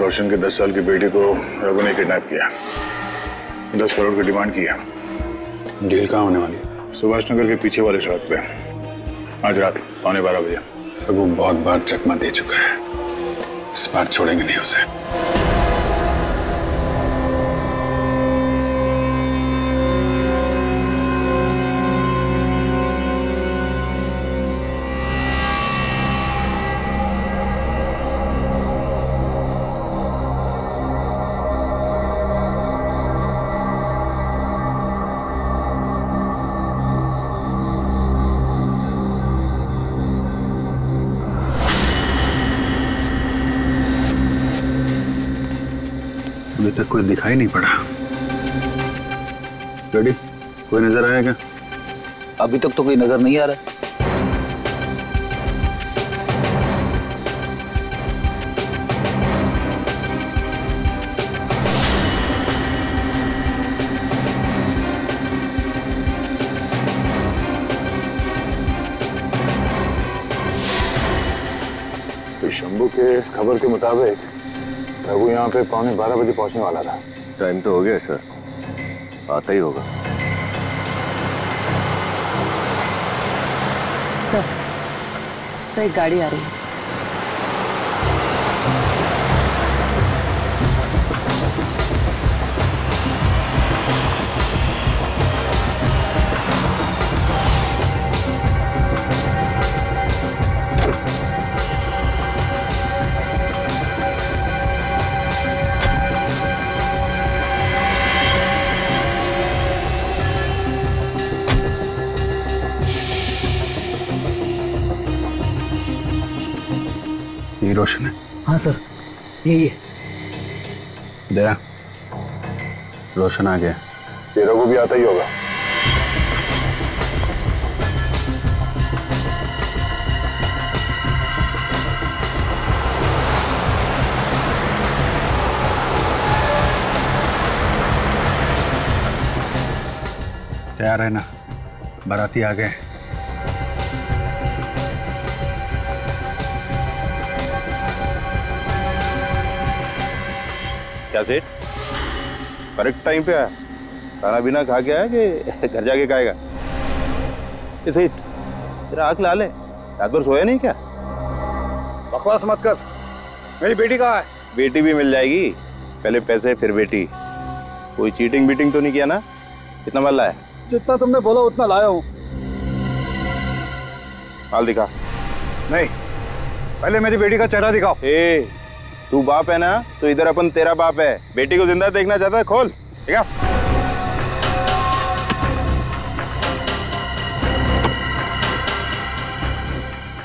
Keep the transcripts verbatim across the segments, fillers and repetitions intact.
रोशन के दस साल की बेटी को रघु ने किडनैप किया, दस करोड़ की डिमांड किया। डील कहाँ होने वाली है? सुभाष नगर के पीछे वाले सड़क पे, आज रात पौने बारह बजे। रघु बहुत बार चकमा दे चुका है, इस बार छोड़ेंगे नहीं उसे। अभी तक कोई दिखाई नहीं पड़ा। रेडी, कोई नजर आया क्या? अभी तक तो कोई नजर नहीं आ रहा। तो शंभू के खबर के मुताबिक रघु यहाँ पे पौने बारह बजे पहुँचने वाला था। टाइम तो हो गया सर, आता ही होगा। सर, सर एक गाड़ी आ रही है। रोशन है? हाँ सर, यही है। दया, रोशन आ गया। ये रघु भी आता ही होगा। तैयार है ना? बाराती आ गए। क्या सेठ, करेक्ट टाइम पे आया? खाना बिना खा के आया कि घर जाके खाएगा? ये सेठ, तेरा आँख लाल है, रात भर सोया नहीं क्या? बकवास मत कर। मेरी बेटी कहाँ है? बेटी भी मिल जाएगी, पहले पैसे फिर बेटी। कोई चीटिंग बीटिंग तो नहीं किया ना? कितना माल लाया? जितना तुमने बोला उतना लाया हूँ। माल दिखा। नहीं, पहले मेरी बेटी का चेहरा दिखाओ। ए, तू बाप है ना, तो इधर अपन तेरा बाप है। बेटी को जिंदा देखना चाहता है, खोल। ठीक है,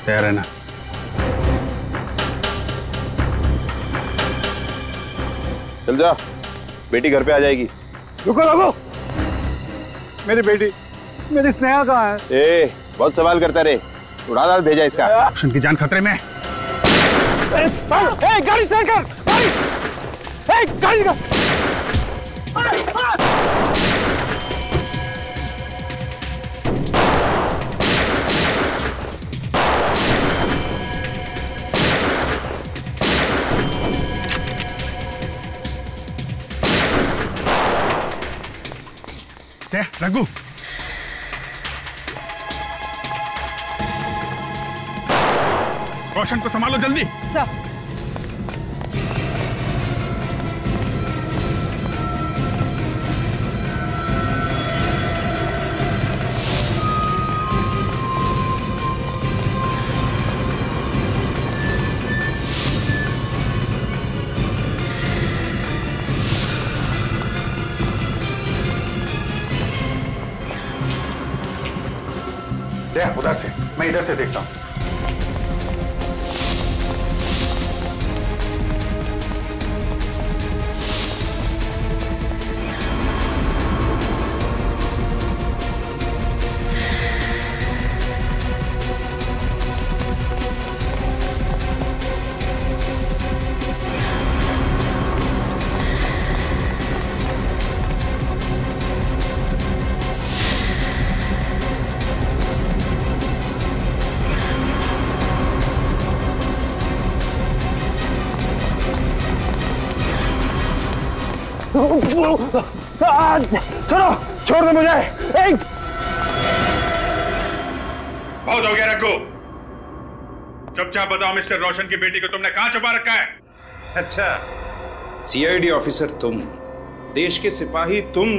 तैयार है ना? चल जा, बेटी घर पे आ जाएगी। रुको रुको, मेरी बेटी, मेरी स्नेहा कहाँ है? ए, बहुत सवाल करता रे, उड़ा डाल भेजा इसका। रोशन की जान खतरे में। ए, गाड़ी स्टार्ट कर, गाड़ी। ए, गाड़ी कर। रघु, रोशन को संभालो जल्दी। सर, उधर से, मैं इधर से देखता हूं। छोड़ो, छोड़ दो मुझे। बहुत हो गया रघु, चुपचाप बताओ मिस्टर रोशन की बेटी को तुमने कहां छुपा रखा है? अच्छा, सीआईडी ऑफिसर तुम, देश के सिपाही तुम,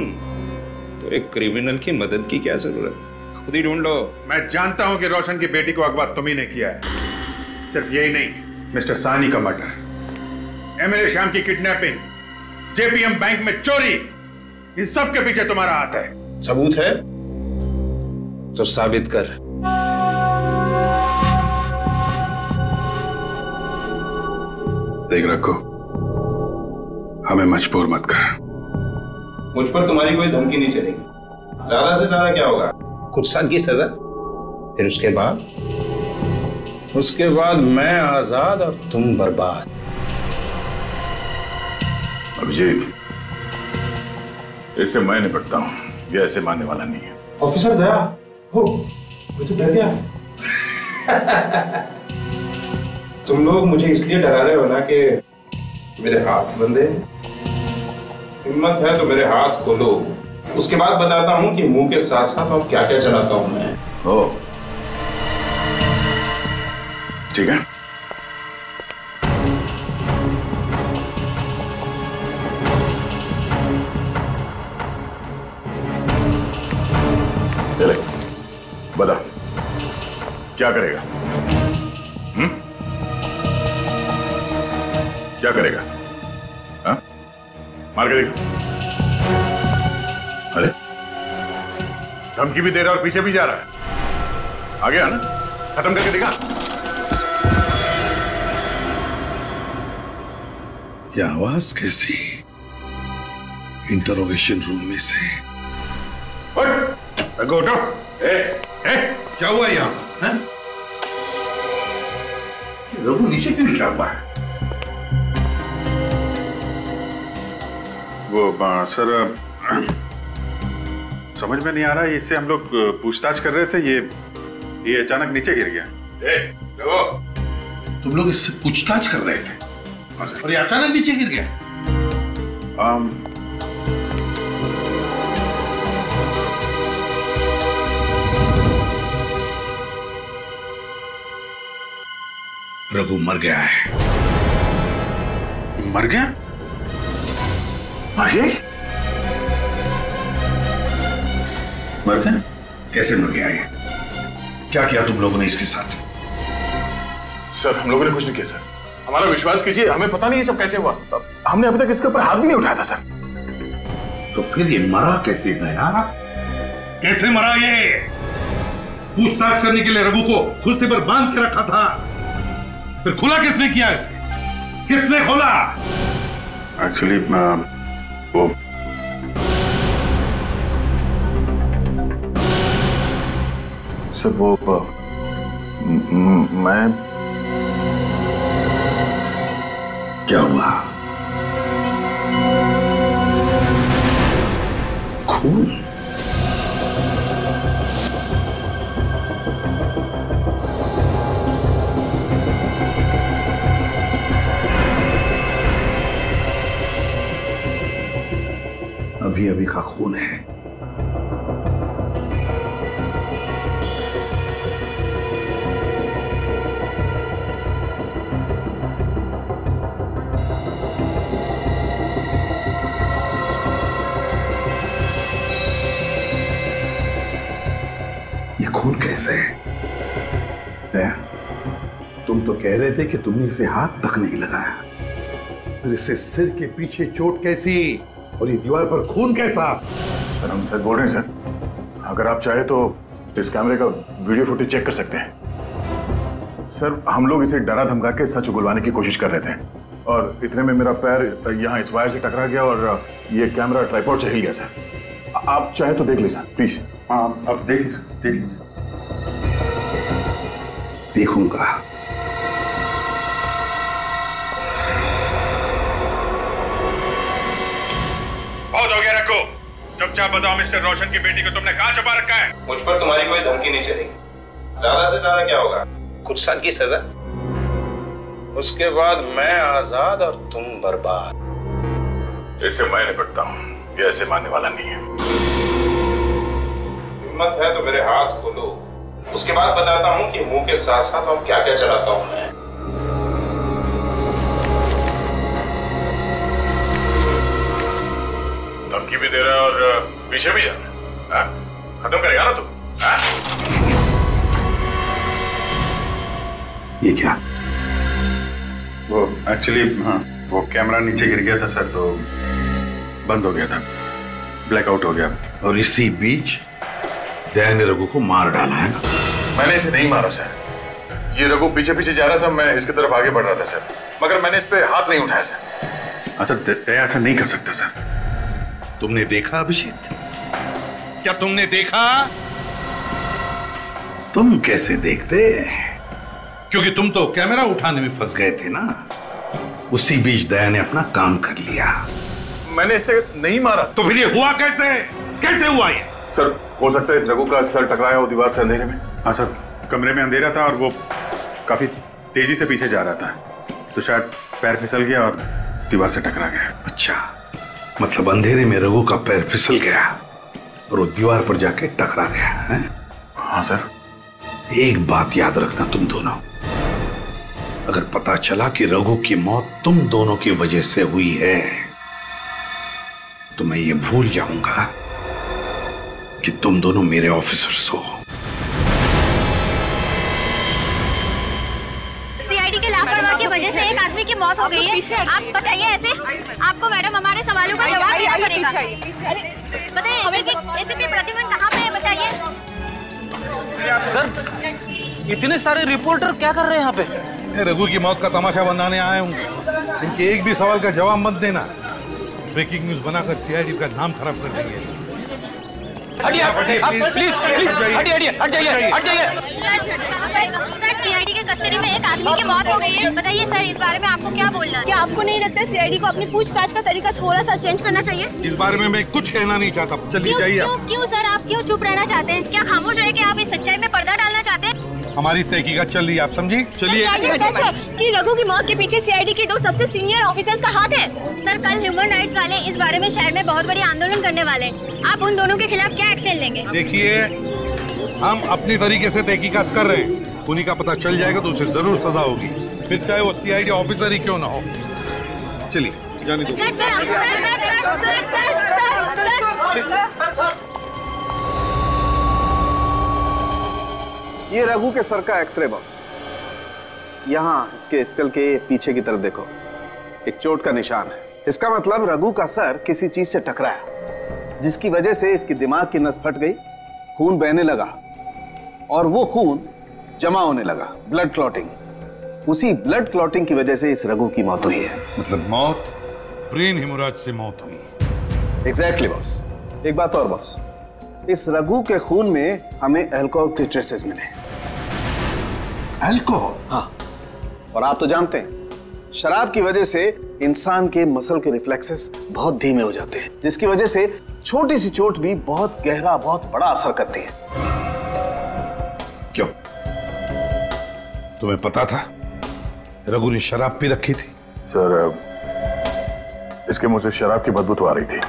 तो एक क्रिमिनल की मदद की क्या जरूरत? खुद ही ढूंढ लो। मैं जानता हूं कि रोशन की बेटी को अगवा तुम ही ने किया है। सिर्फ यही नहीं, मिस्टर सानी का मर्डर, एमएलए श्याम की किडनैपिंग, जेपीएम बैंक में चोरी, इन सब के पीछे तुम्हारा हाथ है। सबूत है तो साबित कर। देख रखो, हमें मजबूर मत कर। मुझ पर तुम्हारी कोई धमकी नहीं चलेगी। ज्यादा से ज्यादा क्या होगा? कुछ साल की सजा, फिर उसके बाद उसके बाद मैं आजाद और तुम बर्बाद। अभिजीत, इससे मैं निपटता हूं, यह ऐसे मानने वाला नहीं है। ऑफिसर दया, हो मैं तो डर गया। तुम लोग मुझे इसलिए डरा रहे हो ना कि मेरे हाथ बंधे। हिम्मत है तो मेरे हाथ खोलो, उसके बाद बताता हूं कि मुंह के साथ साथ और क्या क्या चलाता हूं मैं। ओ ठीक है, बता क्या करेगा? हम्म? क्या करेगा? हाँ? मार के देखा? अरे धमकी भी दे रहा और पीछे भी जा रहा है। आगे आना, खत्म करके देखा। यह आवाज कैसी? इंटरोगेशन रूम में से। उठ, उठो। ए, ए, क्या हुआ यहाँ पर? रघु नीचे क्यों गिरा हुआ है? वो सर समझ में नहीं आ रहा, इससे हम लोग पूछताछ कर रहे थे, ये ये अचानक नीचे गिर गया। ए, तुम लोग इससे पूछताछ कर रहे थे सर, और ये अचानक नीचे गिर गया? आम, रघु मर गया है। मर गया? मर गया? मर गया? कैसे मर गया ये? क्या किया तुम लोगों ने इसके साथ? सर हम लोगों ने कुछ नहीं किया सर, हमारा विश्वास कीजिए, हमें पता नहीं ये सब कैसे हुआ। हमने अभी तक इसके ऊपर हाथ भी नहीं उठाया था सर। तो फिर ये मरा कैसे गया? कैसे मरा ये? पूछताछ करने के लिए रघु को कुर्सी पर बांध के रखा था, फिर खुला किसने किया इसे? किसने खोला? एक्चुअली वो सर वो मैं क्या हुआ? खून? अभी अभी का खून है। ये खून कैसे है? दया, तुम तो कह रहे थे कि तुमने इसे हाथ तक नहीं लगाया, फिर इससे सिर के पीछे चोट कैसी और ये दीवार पर खून कैसा? सर हम सच बोल रहे हैं सर, अगर आप चाहे तो इस कैमरे का वीडियो फुटेज चेक कर सकते हैं। सर हम लोग इसे डरा धमका के सच उगलवाने की कोशिश कर रहे थे, और इतने में मेरा पैर यहाँ इस वायर से टकरा गया और ये कैमरा ट्राइपॉड से हिल गया सर। आप चाहे तो देख ले सर, प्लीज। हाँ आप देख देख लीजिए। देखूंगा। चुपचाप बताओ मिस्टर रोशन की बेटी को तुमने कहां छुपा रखा है? मुझ पर तुम्हारी कोई धमकी नहीं चलेगी। ज्यादा से ज्यादा क्या होगा? कुछ साल की सजा, उसके बाद मैं आजाद और तुम बर्बाद। इससे मैं निपटता हूँ, ये ऐसे मानने वाला नहीं है। हिम्मत है तो मेरे हाथ खोलो, उसके बाद बताता हूँ कि मुंह के साथ साथ और क्या क्या चलाता हूँ मैं। धमकी भी दे रहा है और पीछे भी जा रहा है, खत्म करेगा ना तुम? ये क्या? वो एक्चुअली हाँ, वो कैमरा नीचे गिर गया था सर, तो बंद हो गया था, ब्लैकआउट हो गया। और इसी बीच दया ने रघु को मार डाला है। मैंने इसे नहीं मारा सर, ये रघु पीछे पीछे जा रहा था, मैं इसकी तरफ आगे बढ़ रहा था सर, मगर मैंने इस पे हाथ नहीं उठाया सर। अच्छा, दया ऐसा नहीं कर सकता सर। तुमने देखा अभिजीत? क्या तुमने देखा? तुम कैसे देखते? क्योंकि तुम तो कैमरा उठाने में फंस गए थे ना। उसी बीच दया ने अपना काम कर लिया। मैंने इसे नहीं मारा। तो फिर ये हुआ कैसे? कैसे हुआ ये? सर, हो सकता है इस रघु का सर टकराया हो दीवार से अंधेरे में। हाँ सर, कमरे में अंधेरा था और वो काफी तेजी से पीछे जा रहा था, तो शायद पैर फिसल गया और दीवार से टकरा गया। अच्छा, मतलब अंधेरे में रघु का पैर फिसल गया और वो दीवार पर जाके टकरा गया है? हाँ सर। एक बात याद रखना तुम दोनों, अगर पता चला कि रघु की मौत तुम दोनों की वजह से हुई है तो मैं ये भूल जाऊंगा कि तुम दोनों मेरे ऑफिसर्स हो। की वजह से एक आदमी की मौत हो गई है, आप बताइए ऐसे? आपको मैडम हमारे सवालों का जवाब देना पड़ेगा। बताइए एसीपी प्रतिमान कहाँ पे है बताइए? सर, इतने सारे रिपोर्टर क्या कर रहे हैं यहाँ पे? रघु की मौत का तमाशा बनाने आए होंगे, इनके एक भी सवाल का जवाब मत देना, ब्रेकिंग न्यूज बनाकर सीआईडी का नाम खराब कर देंगे। प्लीज प्लीज हटिए हटिए हट जाइए हट जाइए। सर, सीआईडी के कस्टडी में एक आदमी की मौत हो गई है, बताइए सर इस बारे में आपको क्या बोलना है? क्या आपको नहीं लगता सीआईडी को अपनी पूछताछ का तरीका थोड़ा सा चेंज करना चाहिए? इस बारे में मैं कुछ कहना नहीं चाहता, चलिए जाइए। क्यों क्यों सर, आप क्यों चुप रहना चाहते हैं? क्या खामोश रह के आप इस सच्चाई में पर्दा डालना चाहते हैं? हमारी तहकीकत चल रही है, आप समझिए। चलिए, सच है कि रघु की मौत के पीछे सीआईडी के दो सबसे सीनियर ऑफिसर्स का हाथ है। सर, कल ह्यूमन राइट्स वाले इस बारे में शहर में बहुत बड़ी आंदोलन करने वाले हैं, आप उन दोनों के खिलाफ क्या एक्शन लेंगे? देखिए, हम अपने तरीके से तहकीकत कर रहे हैं, उन्हीं का पता चल जाएगा तो उसे जरूर सजा होगी, फिर चाहे वो सीआईडी ऑफिसर ही क्यों ना हो। चलिए जाने दो। ये रघु के सर का एक्सरे बॉक्स, यहाँ इसके स्कल के पीछे की तरफ देखो, एक चोट का निशान है। इसका मतलब रघु का सर किसी चीज से टकराया, जिसकी वजह से इसके दिमाग की नस फट गई, खून बहने लगा और वो खून जमा होने लगा, ब्लड क्लॉटिंग। उसी ब्लड क्लॉटिंग की वजह से इस रघु की मौत हुई है। मतलब मौत ब्रेन हेमोरेज से मौत हुई। Exactly boss. एक बात और बॉस, इस रघु के खून में हमें अल्कोहल के ट्रेसेस मिले। अल्कोहल? हाँ। और आप तो जानते हैं शराब की वजह से इंसान के मसल के रिफ्लेक्सेस बहुत धीमे हो जाते हैं, जिसकी वजह से छोटी सी चोट भी बहुत गहरा, बहुत बड़ा असर करती है। क्यों? तुम्हें पता था रघु ने शराब पी रखी थी? सर, इसके मुंह से शराब की बदबू तो आ रही थी।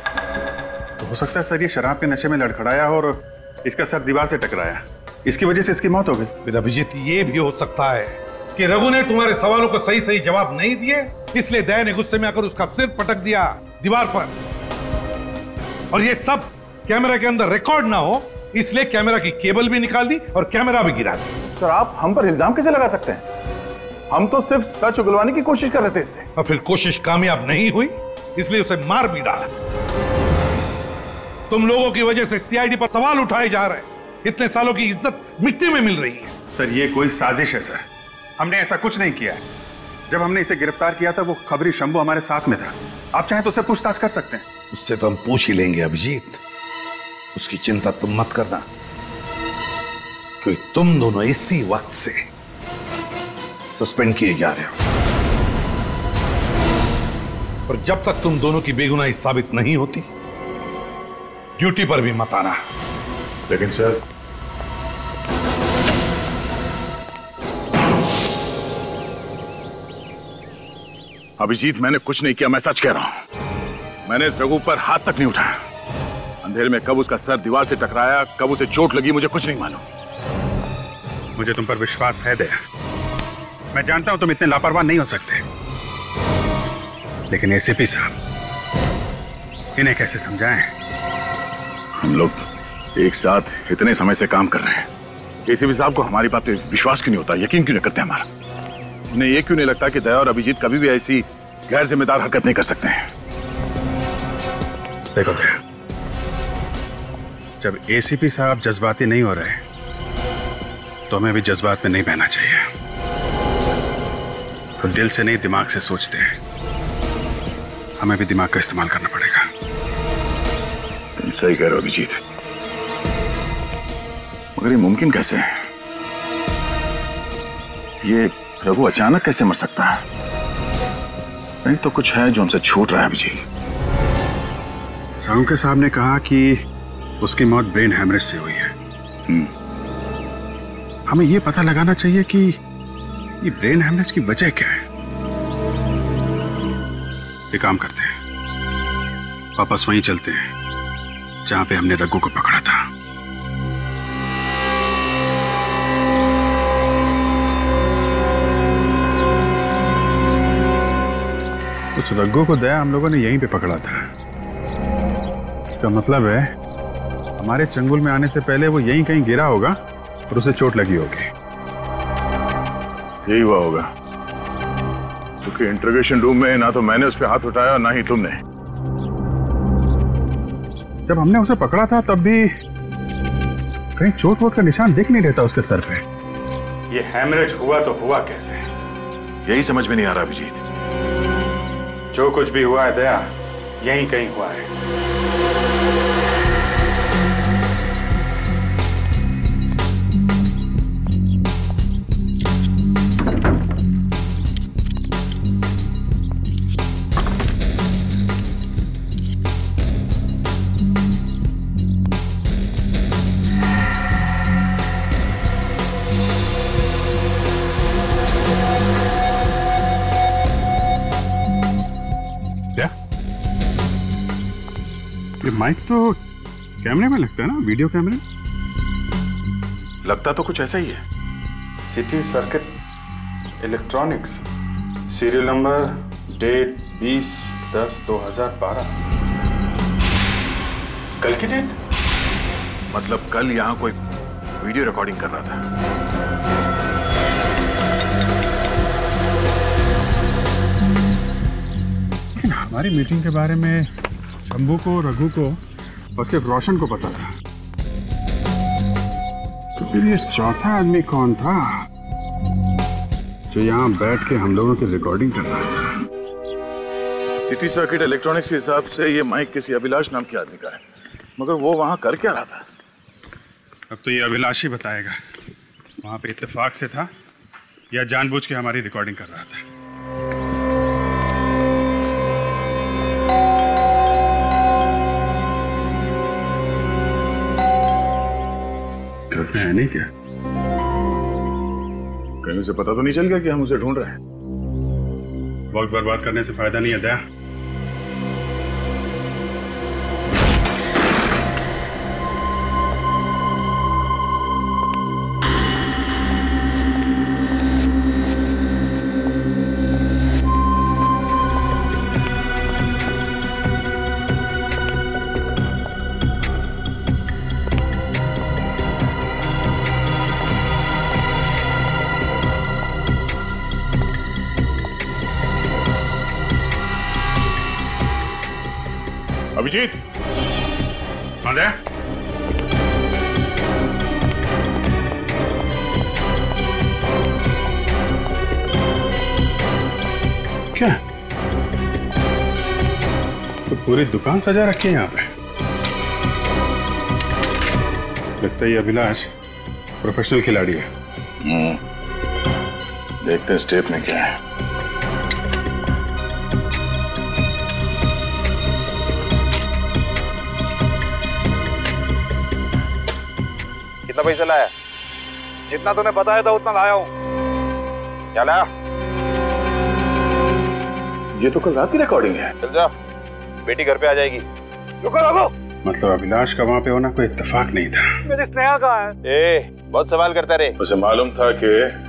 हो सकता है सर ये शराब के नशे में लड़खड़ाया हो और इसका सर दीवार से टकराया, इसकी वजह से इसकी मौत हो गई। फिर अभिजीत, ये भी हो सकता है कि रघु ने तुम्हारे सवालों को सही सही जवाब नहीं दिए, इसलिए दया ने गुस्से में आकर उसका सिर पटक दिया दीवार पर, और ये सब कैमरा के अंदर रिकॉर्ड ना हो इसलिए कैमरा की केबल भी निकाल दी और कैमरा भी गिरा दी। सर, आप हम पर इल्जाम कैसे लगा सकते हैं? हम तो सिर्फ सच उगलवाने की कोशिश कर रहे थे इससे। और फिर कोशिश कामयाब नहीं हुई इसलिए उसे मार भी डाला। तुम लोगों की वजह से सीआईडी पर सवाल उठाए जा रहे हैं, इतने सालों की इज्जत मिट्टी में मिल रही है। सर, ये कोई साजिश है सर, हमने ऐसा कुछ नहीं किया है। जब हमने इसे गिरफ्तार किया था वो खबरी शंभू हमारे साथ में था। आप चाहें तो उससे पूछताछ कर सकते हैं। उससे तो हम पूछ ही लेंगे अभिजीत, उसकी चिंता तुम मत करना, क्योंकि तुम दोनों इसी वक्त से सस्पेंड किए जा रहे हो, और जब तक तुम दोनों की बेगुनाही साबित नहीं होती ड्यूटी पर भी मत आना। लेकिन सर, अभिजीत मैंने कुछ नहीं किया, मैं सच कह रहा हूं। मैंने इस रघु पर हाथ तक नहीं उठाया। अंधेरे में कब उसका सर दीवार से टकराया, कब उसे चोट लगी, मुझे कुछ नहीं मालूम। मुझे तुम पर विश्वास है दया, मैं जानता हूं तुम इतने लापरवाह नहीं हो सकते, लेकिन एसीपी साहब इन्हें कैसे समझाएं? हम लोग एक साथ इतने समय से काम कर रहे हैं, एसीपी साहब को हमारी बात पे विश्वास क्यों नहीं होता, यकीन क्यों नहीं करते हमारा? उन्हें ये क्यों नहीं लगता कि दया और अभिजीत कभी भी ऐसी गैर जिम्मेदार हरकत नहीं कर सकते हैं? देखो दया, जब एसीपी साहब जज्बाती नहीं हो रहे तो हमें भी जज्बात में नहीं बहना चाहिए। तो दिल से नहीं दिमाग से सोचते हैं, हमें भी दिमाग का इस्तेमाल करना पड़ेगा। तुम सही कह रहे हो अभिजीत, मगर ये मुमकिन कैसे है? ये रघु अचानक कैसे मर सकता है? नहीं तो कुछ है जो हमसे छूट रहा है अभिजीत। साळुंखे साहब ने कहा कि उसकी मौत ब्रेन हैमरेज से हुई है। हमें यह पता लगाना चाहिए कि ये ब्रेन हैमरेज की वजह क्या है। एक काम करते हैं, वापस वहीं चलते हैं जहां पे हमने रघु को पकड़ा था। उस रघु को दया हम लोगों ने यहीं पे पकड़ा था। इसका मतलब है हमारे चंगुल में आने से पहले वो यहीं कहीं गिरा होगा और उसे चोट लगी होगी। यही हुआ होगा, क्योंकि इंटरोगेशन रूम में ना तो मैंने उस पर हाथ उठाया और ना ही तुमने। जब हमने उसे पकड़ा था तब भी कहीं चोट वोट का निशान दिख नहीं रहता उसके सर पे। ये हैमरेज हुआ तो हुआ कैसे, यही समझ में नहीं आ रहा अभिजीत। जो कुछ भी हुआ है दया, यहीं कहीं हुआ है। माइक तो कैमरे में लगता है ना, वीडियो कैमरे? लगता तो कुछ ऐसा ही है। City circuit electronics, serial number date बीस दस दो हजार बारह। कल की डेट? मतलब कल यहाँ कोई वीडियो रिकॉर्डिंग कर रहा था। लेकिन हमारी मीटिंग के बारे में शंभू को, रघु को और सिर्फ रोशन को पता था, तो फिर ये चौथा आदमी कौन था जो यहाँ बैठ के हम लोगों की रिकॉर्डिंग कर रहा था? सिटी सर्किट इलेक्ट्रॉनिक्स के हिसाब से ये माइक किसी अभिलाष नाम के आदमी का है, मगर वो वहाँ कर क्या रहा था? अब तो ये अभिलाष ही बताएगा। वहाँ पे इत्तेफाक से था या जानबूझ के हमारी रिकॉर्डिंग कर रहा था। है नहीं क्या? कहीं से पता तो नहीं चल गया कि हम उसे ढूंढ रहे हैं? वक्त बर्बाद करने से फायदा नहीं है दया। अभिजीत, कौन है? क्या तो पूरी दुकान सजा रखी है यहाँ पे? लगता है ये अभिलाष प्रोफेशनल खिलाड़ी है। हम्म, देखते हैं स्टेप में क्या है। पैसा लाया जितना तूने बताया था उतना लाया हूं। क्या लाया? ये तो कल रात की रिकॉर्डिंग है। चल जा, बेटी घर पे आ जाएगी। रुको रुको, मतलब अभिलाष का वहाँ पे होना कोई इत्तेफाक नहीं था। मेरी स्नेहा कहाँ है? ए, बहुत सवाल करता रहे। उसे मालूम था कि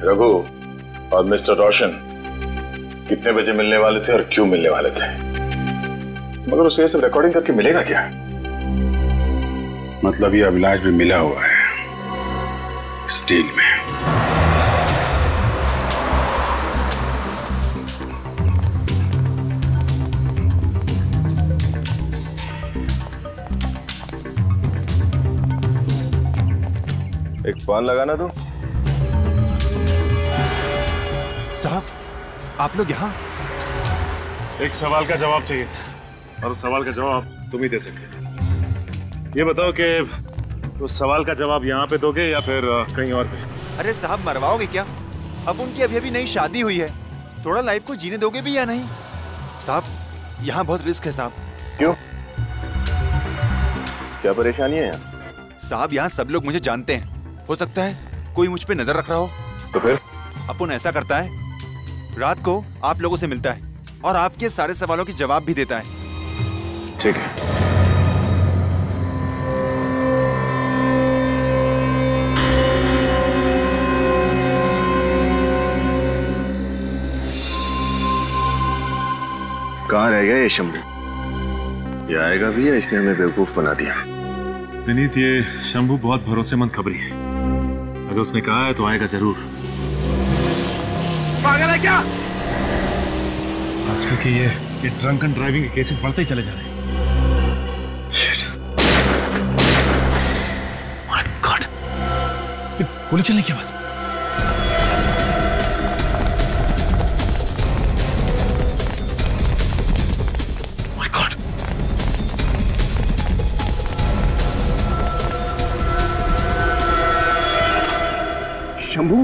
रघु और मिस्टर रोशन कितने बजे मिलने वाले थे और क्यों मिलने वाले थे, मगर उसे ये सब रिकॉर्डिंग करके मिलेगा क्या? मतलब ये अभिलाष भी मिला हुआ है स्टील में। एक फोन लगाना तू। साहब आप लोग यहाँ? एक सवाल का जवाब चाहिए था और उस सवाल का जवाब तुम ही दे सकते। ये बताओ कि उस सवाल का जवाब यहाँ पे दोगे या फिर कहीं और पे? अरे साहब मरवाओगे क्या? अब उनकी अभी अभी नई शादी हुई है, थोड़ा लाइफ को जीने दोगे भी या नहीं? साहब यहाँ बहुत रिस्क है साहब। क्यों, क्या परेशानी है यहाँ? साहब यहाँ सब लोग मुझे जानते हैं, हो सकता है कोई मुझ पे नजर रख रहा हो। तो फिर अपन ऐसा करता है, रात को आप लोगों से मिलता है और आपके सारे सवालों के जवाब भी देता है। ठीक है। कहाँ रह गया ये शंभू? ये आएगा भी या इसने हमें बेवकूफ बना दिया? विनीत, ये शंभू बहुत भरोसेमंद खबरी है, अगर उसने कहा है तो आएगा जरूर। पागल है क्या? आजकल के ये ये ड्रंक एंड ड्राइविंग के केसेस बढ़ते ही चले जा रहे हैं। माय गॉड, गोली चलने की आवाज। शंभू,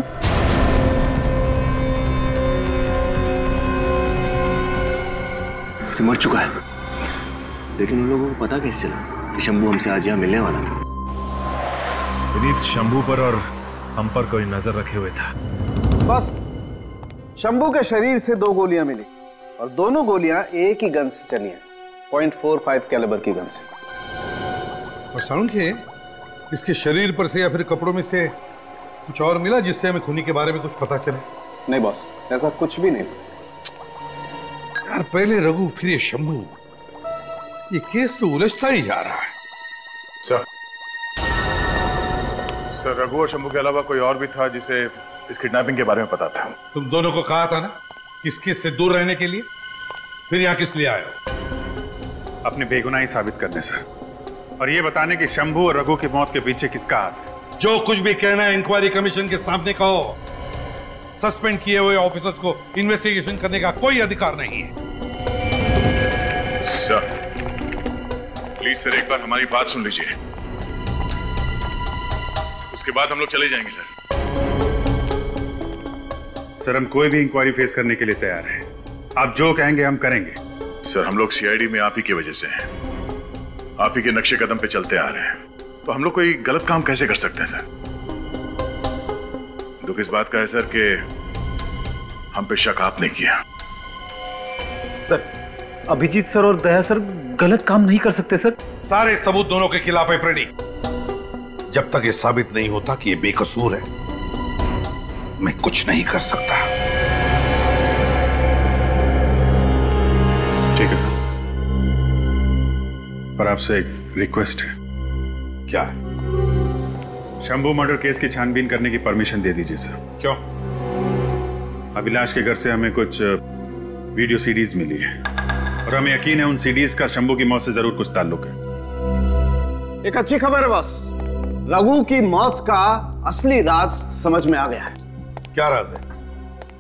तो मर चुका है, लेकिन उन लोगों को पता कैसे चला कि शंभू हमसे आज यहाँ मिलने वाला है? विनीत, शंभू पर और हम पर कोई नजर रखे हुए था। बस, शंभू के शरीर से दो गोलियां मिली और दोनों गोलियां एक ही गन से चली हैं, पॉइंट फोर फाइव कैलिबर की गन से। और साळुंखे, इसके शरीर पर से या फिर कपड़ों में से कुछ और मिला जिससे हमें खूनी के बारे में कुछ पता चले? नहीं बॉस, ऐसा कुछ भी नहीं। यार पहले रघु फिर ये शंभू, ये केस तो उलझता ही जा रहा है। सर सर रघु और शंभू के अलावा कोई और भी था जिसे इस किडनैपिंग के बारे में पता था? तुम दोनों को कहा था ना इस केस से दूर रहने के लिए, फिर यहाँ किस लिए आए हो? अपनी बेगुनाही साबित करने सर, और ये बताने की शंभू और रघु की मौत के पीछे किसका हाथ है। जो कुछ भी कहना है इंक्वायरी कमीशन के सामने कहो। सस्पेंड किए हुए ऑफिसर्स को इन्वेस्टिगेशन करने का कोई अधिकार नहीं है। सर प्लीज सर, एक बार हमारी बात सुन लीजिए, उसके बाद हम लोग चले जाएंगे सर। सर हम कोई भी इंक्वायरी फेस करने के लिए तैयार हैं, आप जो कहेंगे हम करेंगे। सर हम लोग सीआईडी में आप ही की वजह से हैं, आप ही के नक्शे कदम पे चलते आ रहे हैं, तो हम लोग कोई गलत काम कैसे कर सकते हैं सर? दुख इस बात का है सर कि हम पे शक आपने किया। सर अभिजीत सर और दया सर गलत काम नहीं कर सकते सर। सारे सबूत दोनों के खिलाफ है फ्रेडी। जब तक ये साबित नहीं होता कि ये बेकसूर है, मैं कुछ नहीं कर सकता। ठीक है सर, पर आपसे एक रिक्वेस्ट है। क्या? शंभू मर्डर केस की छानबीन करने की परमिशन दे दीजिए सर। क्यों? अभिलाष के घर से हमें कुछ वीडियो सीडीज मिली है और हमें यकीन है उन सीडीज का शंभू की मौत से जरूर कुछ ताल्लुक है। एक अच्छी खबर है बस, रघु की मौत का असली राज समझ में आ गया है। क्या राज है?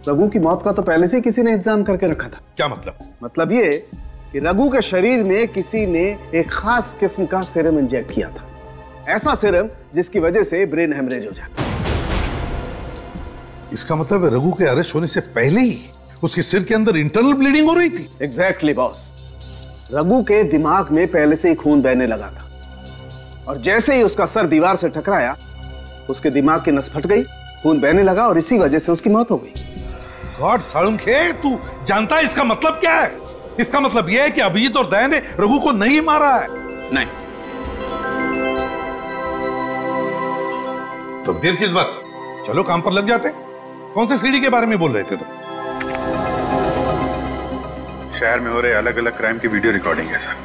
रघु की मौत का तो पहले से किसी ने इंतजाम करके रखा था। क्या मतलब? मतलब ये कि रघु के शरीर में किसी ने एक खास किस्म का सीरम इंजेक्ट किया था, ऐसा सीरम जिसकी वजह से ब्रेन हेमरेज हो जाता। इसका मतलब रघु के अरेस्ट होने से पहले ही उसके सिर के अंदर इंटरनल ब्लीडिंग हो रही थी। एग्जैक्टली बॉस, रघु के दिमाग में पहले से ही खून बहने लगा था और जैसे ही उसका सर दीवार से टकराया उसके दिमाग की नस फट गई, खून बहने लगा और इसी वजह से उसकी मौत हो गई। गॉड साळुंखे, तू जानता है इसका मतलब क्या है? इसका मतलब यह है कि अभिजीत और दया ने रघु को नहीं मारा है। नहीं तो देर किस बात, चलो काम पर लग जाते। कौन से सीडी के बारे में बोल रहे थे तुम? तो? शहर में हो रहे अलग अलग क्राइम की वीडियो रिकॉर्डिंग है सर।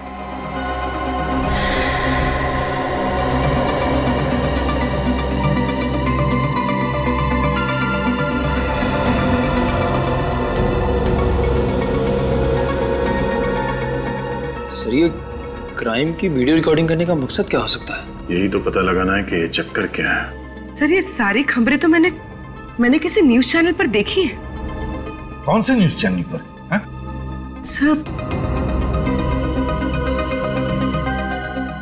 सर ये क्राइम की वीडियो रिकॉर्डिंग करने का मकसद क्या हो सकता है? यही तो पता लगाना है कि ये चक्कर क्या है। सर ये सारी खबरें तो मैंने मैंने किसी न्यूज चैनल पर देखी है। कौन से न्यूज चैनल पर? हा? Sir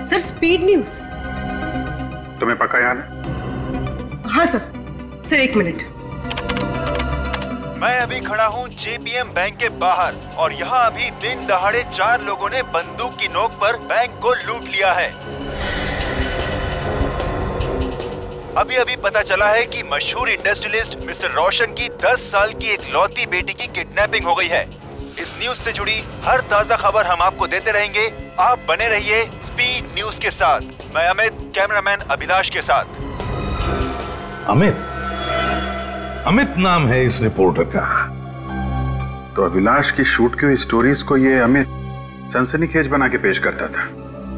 sir speed news. तुम्हें पक्का याद है? हाँ सर। सर एक मिनट, मैं अभी खड़ा हूँ जेपीएम बैंक के बाहर और यहाँ अभी दिन दहाड़े चार लोगों ने बंदूक की नोक पर बैंक को लूट लिया है। अभी अभी पता चला है कि मशहूर इंडस्ट्रियलिस्ट मिस्टर रोशन की दस साल की इकलौती बेटी की किडनैपिंग हो गई है। इस न्यूज से जुड़ी हर ताजा खबर हम आपको देते रहेंगे। आप बने रहिए स्पीड न्यूज के साथ। मैं अमित, कैमरामैन अभिलाष के साथ। अमित अमित नाम है इस रिपोर्टर का। तो अभिलाष की शूट की हुई स्टोरीज को ये अमित सनसनीखेज बना के पेश करता था।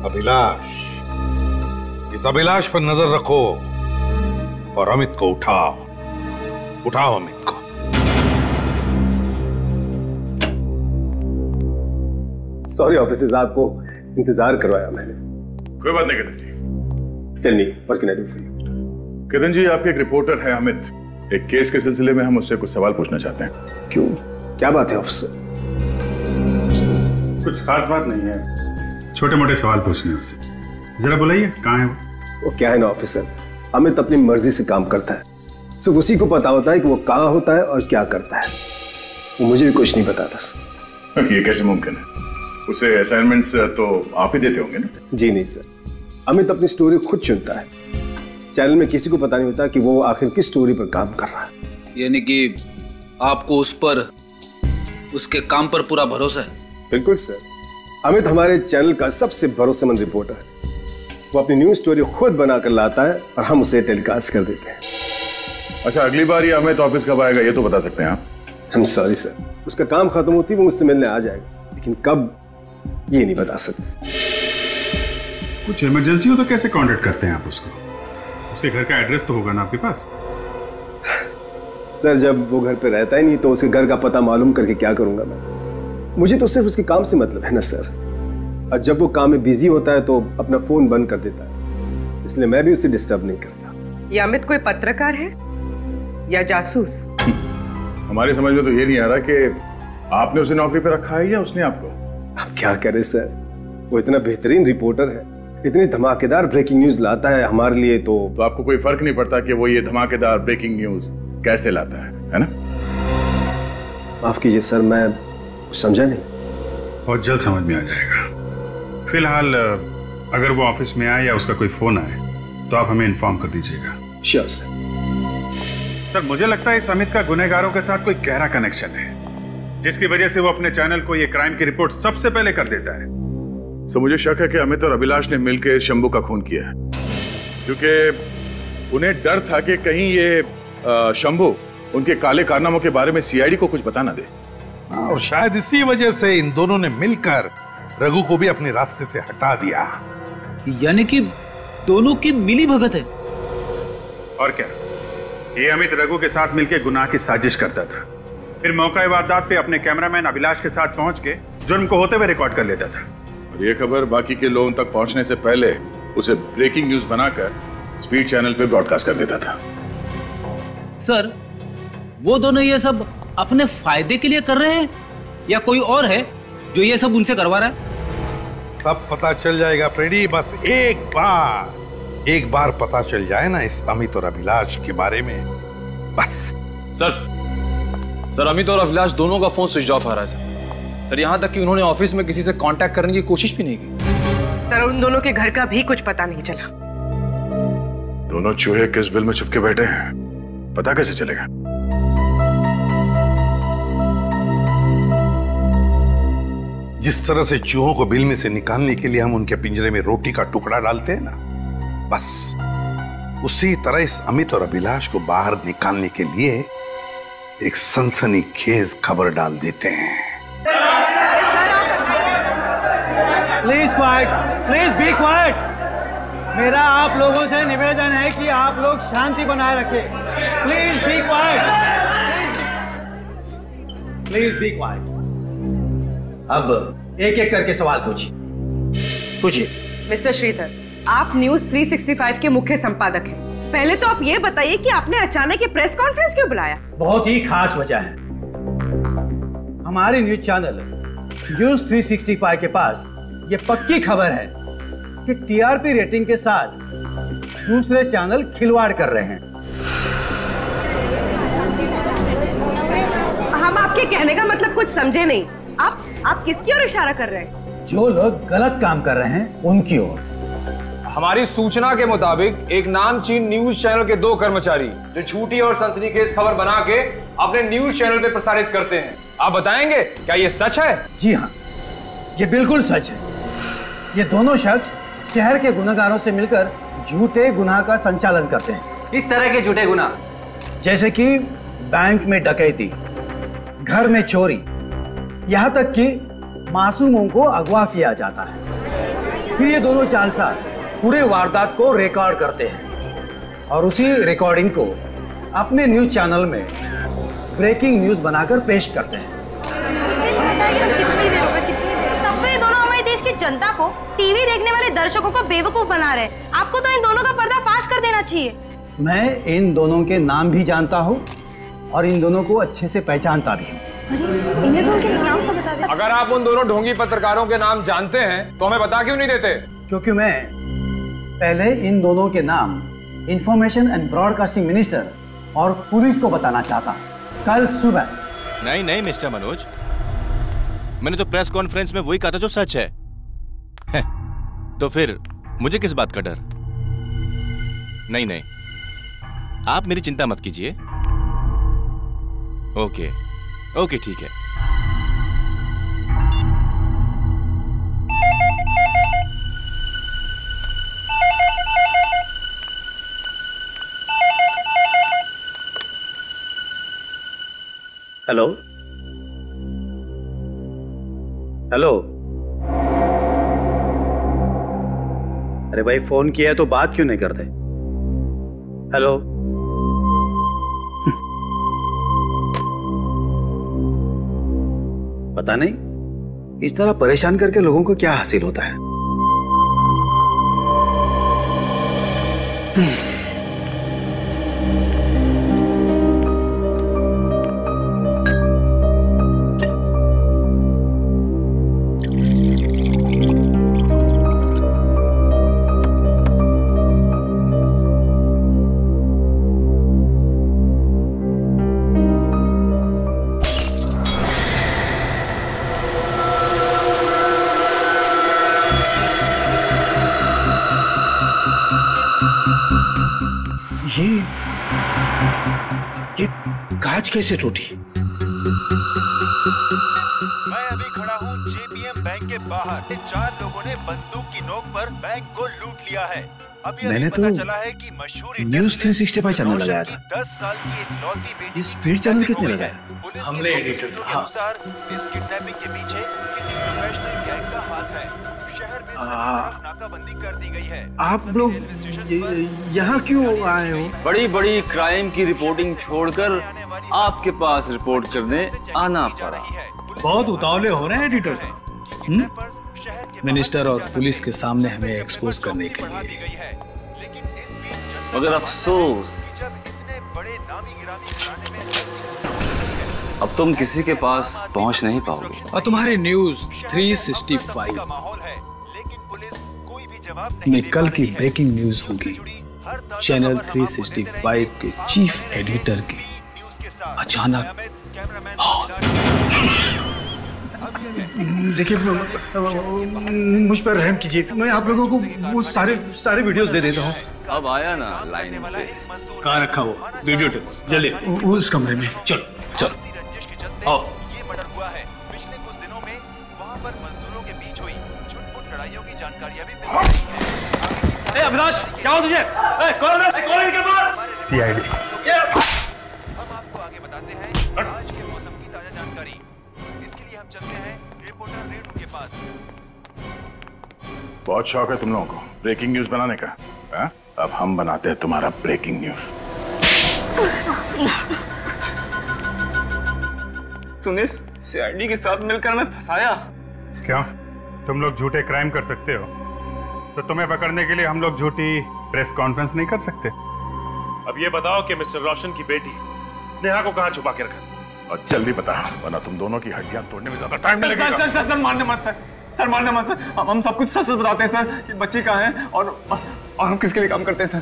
अभिलाष, इस अभिलाष पर नजर रखो और अमित को उठाओ। उठाओ अमित को। सॉरी ऑफिसर्स, आपको इंतजार करवाया मैंने। कोई बात नहीं किदन जी। चलिए, what can I do for you? Kidan ji आपके एक रिपोर्टर है अमित, एक केस के सिलसिले में हम उससे कुछ सवाल पूछना चाहते हैं। क्यों, क्या बात है ऑफिसर? कुछ खास बात नहीं है, छोटे मोटे सवाल पूछने उससे। जरा बुलाइए, कहाँ है वो? वो क्या है ना ऑफिसर, अमित अपनी मर्जी से काम करता है। सिर्फ उसी को पता होता है कि वो कहाँ होता है और क्या करता है। वो मुझे भी कुछ नहीं बताता सर। ये कैसे मुमकिन है? उसे असाइनमेंट्स तो आप ही देते होंगे ना? जी नहीं सर, अमित अपनी स्टोरी खुद चुनता है। चैनल में किसी को पता नहीं होता कि वो आखिर किस स्टोरी पर काम कर रहा है। यानी कि आपको उस पर, उसके काम पर पूरा भरोसा है? बिल्कुल सर, अमित हमारे चैनल का सबसे भरोसेमंद रिपोर्टर है। वो अपनी न्यूज स्टोरी खुद बनाकर लाता है और हम उसे टेलीकास्ट कर देते हैं। अच्छा, अगली बार ये अमित ऑफिस कब आएगा ये तो बता सकते हैं आप? हम सॉरी सर, उसका काम खत्म होती है वो मुझसे मिलने आ जाएगा, लेकिन कब ये नहीं बता सकते। कुछ इमरजेंसी हो तो कैसे कॉन्टेक्ट करते हैं आप उसको? उसके घर का एड्रेस तो होगा ना आपके पास? सर जब वो घर पे रहता ही नहीं तो उसके घर का पता मालूम करके क्या करूंगा मैं? मुझे तो सिर्फ उसके काम से मतलब है ना सर। और जब वो काम में बिजी होता है तो अपना फोन बंद कर देता है, इसलिए मैं भी उसे डिस्टर्ब नहीं करता। ये अमित कोई पत्रकार है या जासूस? हमारी समझ में तो ये नहीं आ रहा कि आपने उसे नौकरी पे रखा है या उसने आपको। आप क्या करे सर, वो इतना बेहतरीन रिपोर्टर है, इतनी धमाकेदार ब्रेकिंग न्यूज लाता है हमारे लिए। तो तो आपको कोई फर्क नहीं पड़ता कि वो ये धमाकेदार ब्रेकिंग न्यूज कैसे लाता है, है ना? माफ कीजिए सर, मैं समझा नहीं। बहुत जल्द समझ में आ जाएगा। फिलहाल अगर वो ऑफिस में आए या उसका कोई फोन आए तो आप हमें इन्फॉर्म कर दीजिएगा। Sure sir. सर मुझे लगता है इस अमित का गुनहगारों के साथ कोई गहरा कनेक्शन है, जिसकी वजह से वो अपने चैनल को ये क्राइम की रिपोर्ट सबसे पहले कर देता है। तो मुझे शक है कि अमित और अभिलाष ने मिलकर शंभू का खून किया है, क्योंकि उन्हें डर था कि कहीं ये शंभू उनके काले कारनामों के बारे में सीआईडी को कुछ बता ना दे। और शायद इसी वजह से इन दोनों ने मिलकर रघु को भी अपने रास्ते से हटा दिया। यानी कि दोनों की मिली भगत है। और क्या, ये अमित रघु के साथ मिलकर गुनाह की साजिश करता था, फिर मौका वारदात पे अपने कैमरामैन अभिलाष के साथ पहुंच के जुर्म को होते हुए रिकॉर्ड कर लेता था। ये खबर बाकी के लोगों तक पहुंचने से पहले उसे ब्रेकिंग न्यूज बनाकर स्पीड चैनल पे ब्रॉडकास्ट कर देता था। सर वो दोनों ये सब अपने फायदे के लिए कर रहे हैं या कोई और है जो ये सब उनसे करवा रहा है? सब पता चल जाएगा फ्रेडी, बस एक बार एक बार पता चल जाए ना इस अमित और अभिलाष के बारे में, बस। सर सर अमित और अभिलाष दोनों का फोन स्विच ऑफ आ रहा है सर। सर यहाँ तक कि उन्होंने ऑफिस में किसी से कांटेक्ट करने की कोशिश भी नहीं की। सर उन दोनों के घर का भी कुछ पता नहीं चला। दोनों चूहे किस बिल में छुपके बैठे हैं पता कैसे चलेगा? जिस तरह से चूहों को बिल में से निकालने के लिए हम उनके पिंजरे में रोटी का टुकड़ा डालते हैं ना, बस उसी तरह इस अमित और अभिलाष को बाहर निकालने के लिए एक सनसनीखेज खबर डाल देते हैं। Please quiet, please be quiet. मेरा आप लोगों से निवेदन है कि आप लोग शांति बनाए रखें। Please be quiet, please be quiet. अब एक एक करके सवाल पूछिए, पूछिए। मिस्टर श्रीधर, आप न्यूज तीन सौ पैंसठ के मुख्य संपादक हैं। पहले तो आप ये बताइए कि आपने अचानक ये प्रेस कॉन्फ्रेंस क्यों बुलाया? बहुत ही खास वजह है। हमारे न्यूज चैनल न्यूज तीन सौ पैंसठ के पास ये पक्की खबर है कि टीआरपी रेटिंग के साथ दूसरे चैनल खिलवाड़ कर रहे हैं। हम आपके कहने का मतलब कुछ समझे नहीं। आप आप किसकी ओर इशारा कर रहे हैं? जो लोग गलत काम कर रहे हैं उनकी ओर। हमारी सूचना के मुताबिक एक नामचीन न्यूज चैनल के दो कर्मचारी जो झूठी और सनसनीखेज खबर बना के अपने न्यूज चैनल पे प्रसारित करते हैं। आप बताएंगे क्या ये सच है? जी हाँ, ये बिल्कुल सच है। ये दोनों शख्स शहर के गुनाहगारों से मिलकर झूठे गुनाह का संचालन करते हैं। इस तरह के झूठे गुनाह जैसे कि बैंक में डकैती, घर में चोरी, यहाँ तक कि मासूमों को अगवा किया जाता है। फिर ये दोनों चालसाज पूरे वारदात को रिकॉर्ड करते हैं और उसी रिकॉर्डिंग को अपने न्यूज चैनल में ब्रेकिंग न्यूज बनाकर पेश करते हैं। सबको ये दोनों हमारे देश की जनता को, टीवी देखने वाले दर्शकों को बेवकूफ बना रहे हैं। आपको तो इन दोनों का पर्दाफाश कर देना चाहिए। मैं इन दोनों के नाम भी जानता हूँ और इन दोनों को अच्छे से पहचानता भी हूँ। अगर आप उन दोनों ढोंगी पत्रकारों के नाम जानते हैं तो हमें बता क्यों नहीं देते? क्योंकि मैं पहले इन दोनों के नाम इंफॉर्मेशन एंड ब्रॉडकास्टिंग मिनिस्टर और पुलिस को बताना चाहता हूं कल सुबह। नहीं नहीं मिस्टर मनोज, मैंने तो प्रेस कॉन्फ्रेंस में वही कहा था जो सच है। है तो फिर मुझे किस बात का डर? नहीं नहीं, आप मेरी चिंता मत कीजिए। ओके ओके ठीक है। हेलो हेलो, अरे भाई फोन किया है तो बात क्यों नहीं करते? हेलो, पता नहीं इस तरह परेशान करके लोगों को क्या हासिल होता है। कैसे टूटी? मैं अभी खड़ा हूँ जेपीएम बैंक के बाहर। चार लोगों ने बंदूक की नोक पर बैंक को लूट लिया है। अभी मैंने अभी पता तो चला है कि मशहूर न्यूज़ तीन सौ पैंसठ चैनल लगाया था। दस साल की एक लौटी बेटी स्पीड चैनल किसने लगाया? हमने एडिटर्स के अनुसार इस किडनैपिंग के पीछे किसी प्रोफेशनल गैंग का हाथ है। शहर में नाकाबंदी कर दी गई है। आप लोग यहाँ क्यों आए हो? बड़ी बड़ी क्राइम की रिपोर्टिंग छोड़कर आपके पास रिपोर्ट करने आना पड़ा। बहुत उतावले हो रहे हैं एडिटर्स। मिनिस्टर और पुलिस के सामने हमें एक्सपोज करने के लिए, मगर अफसोस अब तुम किसी के पास पहुंच नहीं पाओगे। और तुम्हारे न्यूज तीन सौ पैंसठ में कल की ब्रेकिंग न्यूज होगी चैनल तीन सौ पैंसठ के चीफ एडिटर की अचानक। देखिए मुझ पर रहम कीजिए, मैं आप लोगों को वो सारे सारे वीडियोस दे देता हूँ। अब आया ना लाइन पे। कहाँ रखा वो वीडियो टेप? जल्दी उस कमरे में। चलो चलो आओ। ए अभिलाष क्या हो तुझे? ए कॉल ए कॉल इनके पास सीआईडी। हम आपको आगे बताते हैं आज के मौसम की ताजा जानकारी। इसके लिए हम चलते हैं रिपोर्टर रेणु के पास। बहुत शौक है तुम लोगों को ब्रेकिंग न्यूज बनाने का। हां अब हम बनाते हैं तुम्हारा ब्रेकिंग न्यूज। तूने सीआईडी के साथ मिलकर मैं फंसाया। क्या तुम लोग झूठे क्राइम कर सकते हो तो तुम्हें पकड़ने के लिए हम लोग झूठी प्रेस कॉन्फ्रेंस नहीं कर सकते? अब ये बताओ कि मिस्टर रोशन की बेटी स्नेहा को कहाँ छुपा के रखा और जल्दी बता वरना तुम दोनों की हड्डियां तोड़ने में ज्यादा टाइम लगेगा। सर सर सर मानना मत सर सर मानना मत सर हम सब कुछ सच सच बताते हैं सर कि बच्ची कहाँ है और और हम किसके लिए काम करते हैं सर।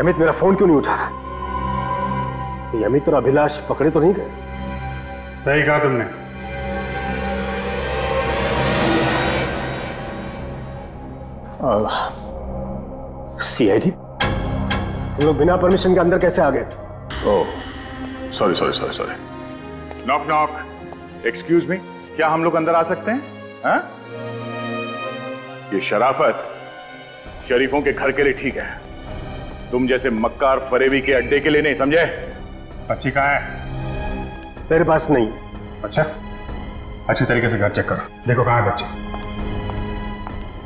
अमित मेरा फोन क्यों नहीं उठा रहा? अमित और अभिलाष पकड़े तो नहीं गए? सही कहा तुमने। सीआईडी तुम लोग बिना परमिशन के अंदर कैसे आ गए? Oh sorry sorry sorry sorry. Knock knock. Excuse me, क्या हम लोग अंदर आ सकते हैं? हा? ये शराफत शरीफों के घर के लिए ठीक है, तुम जैसे मक्कार फरेबी के अड्डे के लिए नहीं, समझे? अच्छी कहाँ है? मेरे पास नहीं। अच्छा अच्छे तरीके से घर चेक करो, देखो कहाँ है बच्चे।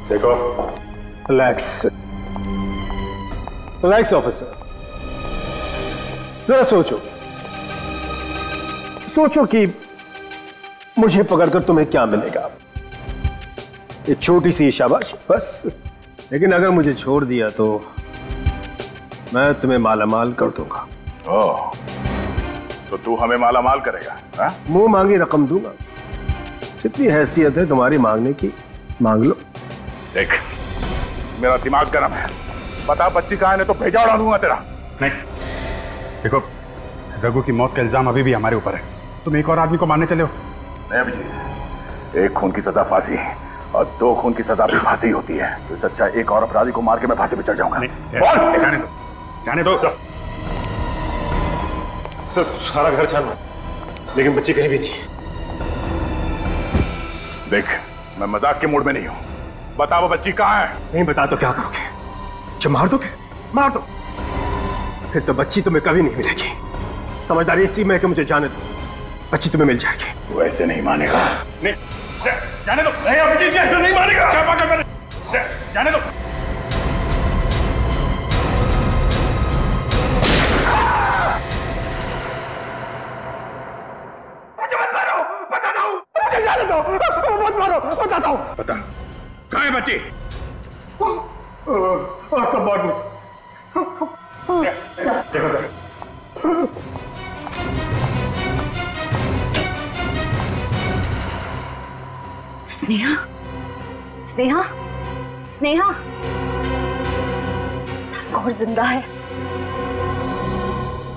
देखो रिलैक्स रिलैक्स ऑफिसर, जरा सोचो सोचो कि मुझे पकड़कर तुम्हें क्या मिलेगा। ये छोटी सी शाबाश बस, लेकिन अगर मुझे छोड़ दिया तो मैं तुम्हें मालामाल कर दूंगा। ओह, तो तू हमें मालामाल करेगा? हा? मुंह मांगी रकम दूंगा, जितनी हैसियत है तुम्हारी मांगने की मांग लो। देख मेरा दिमाग गर्म है, बता बच्ची कहाँ है तो भेजा उड़ा दूंगा तेरा। नहीं देखो रघु की मौत का इल्जाम अभी भी हमारे ऊपर है, तुम एक और आदमी को मारने चले हो। नहीं अभिजीत, एक खून की सजा फांसी और दो खून की सजा भी फांसी होती है, तो सच्चा एक और अपराधी को मार के मैं फांसी पे चढ़ जाऊंगा। जाने दो सर, सर सारा घर छानना लेकिन बच्ची कहीं भी नहीं। देख मैं मजाक के मूड में नहीं हूं, बता वो बच्ची कहाँ है? नहीं बता तो क्या करोगे? जो मार दोगे? मार दो, फिर तो बच्ची तुम्हें कभी नहीं मिलेगी। समझदारी इसी में है कि मुझे जाने दो, बच्ची तुम्हें मिल जाएगी। वो ऐसे नहीं मानेगा। नहीं जाने दो, नहीं बच्ची ऐसे नहीं मानेगा। जाने दो। पता कहाँ है बच्ची? स्नेहा स्नेहा स्नेहा और जिंदा है।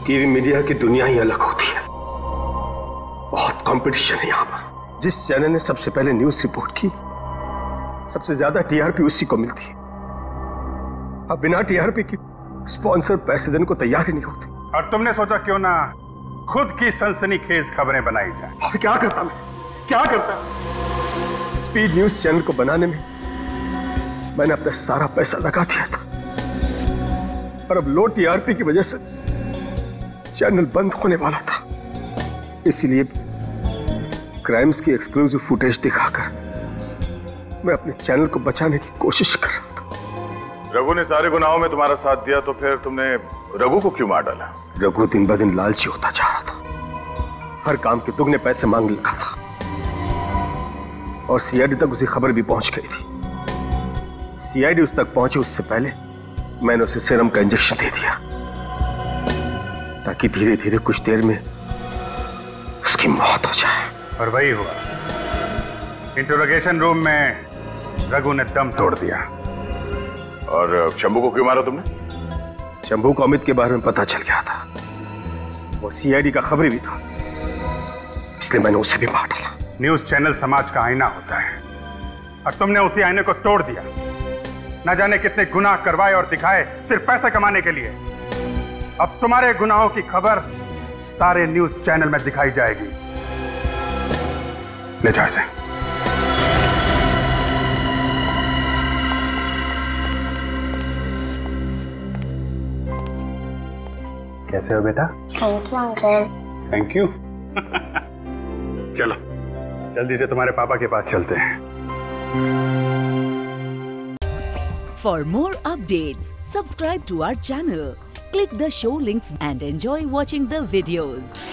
टीवी मीडिया की दुनिया ही अलग होती है, बहुत कंपटीशन है यहाँ पर। जिस चैनल ने सबसे पहले न्यूज रिपोर्ट की सबसे ज्यादा टीआरपी उसी को मिलती है। अब बिना टीआरपी की स्पॉन्सर पैसे देने को तैयार ही नहीं होते। और तुमने सोचा क्यों ना खुद की सनसनीखेज खबरें बनाई जाए। और क्या करता मैं क्या करता स्पीड न्यूज चैनल को बनाने में मैंने अपना सारा पैसा लगा दिया था, पर अब लो टीआरपी की वजह से चैनल बंद होने वाला था। इसीलिए क्राइम्स की एक्सक्लूसिव फुटेज दिखाकर मैं अपने चैनल को बचाने की कोशिश कर रहा था। रघु ने सारे गुनाहों में तुम्हारा साथ दिया तो फिर तुमने रघु को क्यों मार डाला? रघु दिन ब दिन लालची होता जा रहा था, हर काम के दुगने पैसे मांगने लगा था और सीआईडी तक उसी खबर भी पहुंच गई थी। सीआईडी उस तक पहुंचे उससे पहले मैंने उसे सीरम का इंजेक्शन दे दिया ताकि धीरे धीरे कुछ देर में उसकी मौत हो जाए। और वही हुआ, इंटरोगेशन रूम में रघु ने दम तोड़ दिया। और शंभू को क्यों मारा तुमने? शंभू को अमित के बारे में पता चल गया था, वो सीआईडी का खबरी भी था, इसलिए मैंने उसे भी मार डाला। न्यूज चैनल समाज का आईना होता है और तुमने उसी आईने को तोड़ दिया। न जाने कितने गुनाह करवाए और दिखाए सिर्फ पैसे कमाने के लिए। अब तुम्हारे गुनाहों की खबर सारे न्यूज चैनल में दिखाई जाएगी। ले जा इसे। कैसे हो बेटा? Thank you uncle. Thank you. चलो जल्दी से तुम्हारे पापा के पास चलते हैं। For more updates subscribe to our channel, click the show links and enjoy watching the videos.